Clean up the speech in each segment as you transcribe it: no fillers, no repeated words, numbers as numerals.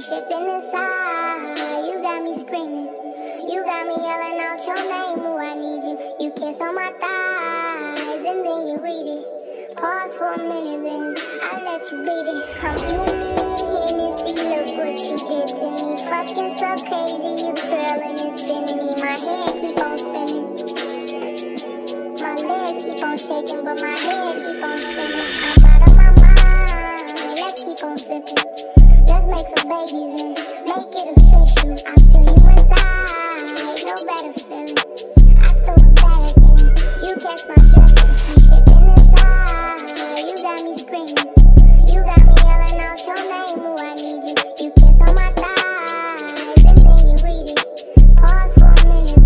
Shifting inside, you got me screaming. You got me yelling out your name. Ooh, I need you. You kiss on my thighs and then you eat it. Pause for a minute, then I let you beat it. I'm human, Hennessy, look what you did to me. Fucking so crazy, you twirling and spinning me. My head keep on spinning. My legs keep on shaking, but my head keep on spinning. I'm out of my mind, let's keep on sipping. Let's make some babies and make it official. I feel you inside, no better feeling. I feel bad again, you catch my drift. I'm shifting inside, you got me screaming. You got me yelling out your name, ooh, I need you. You kiss on my thighs, and then you eat it. Pause for a minute, then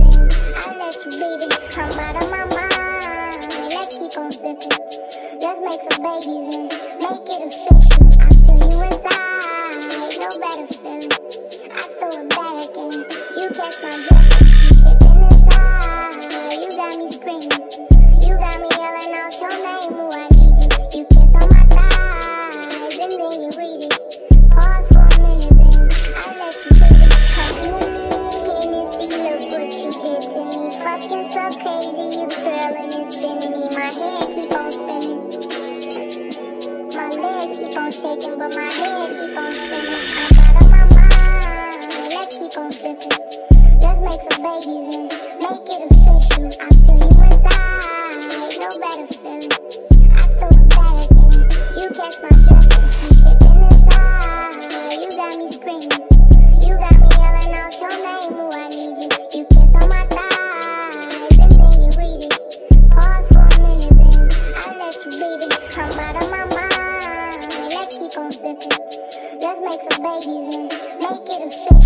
I let you beat it. I'm out of my mind, let's keep on sipping. Let's make some babies and make it official. I feel you inside. My drift, shifting inside, you got me screaming. You got me yelling out your name, ooh, I need you. You kiss on my thighs, and then you eat it. Pause for a minute, then I let you beat it. You mean Hennessy, look what you did to me. Fucking so crazy, you twirling and spinning me. My head keep on spinning. My legs keep on shaking, but my head keep on spinning. I'm out of my mind, let's keep on sipping. Let's make some babies and make it official. I feel you inside, no better feeling. I feel bad again, you catch my drift. I'm shifting inside, you got me screaming. You got me yelling out your name, ooh, I need you. You kiss on my thighs, and then you eat it. Pause for a minute, then I let you beat it. I'm out of my mind, let's keep on sipping. Let's make some babies and make it official.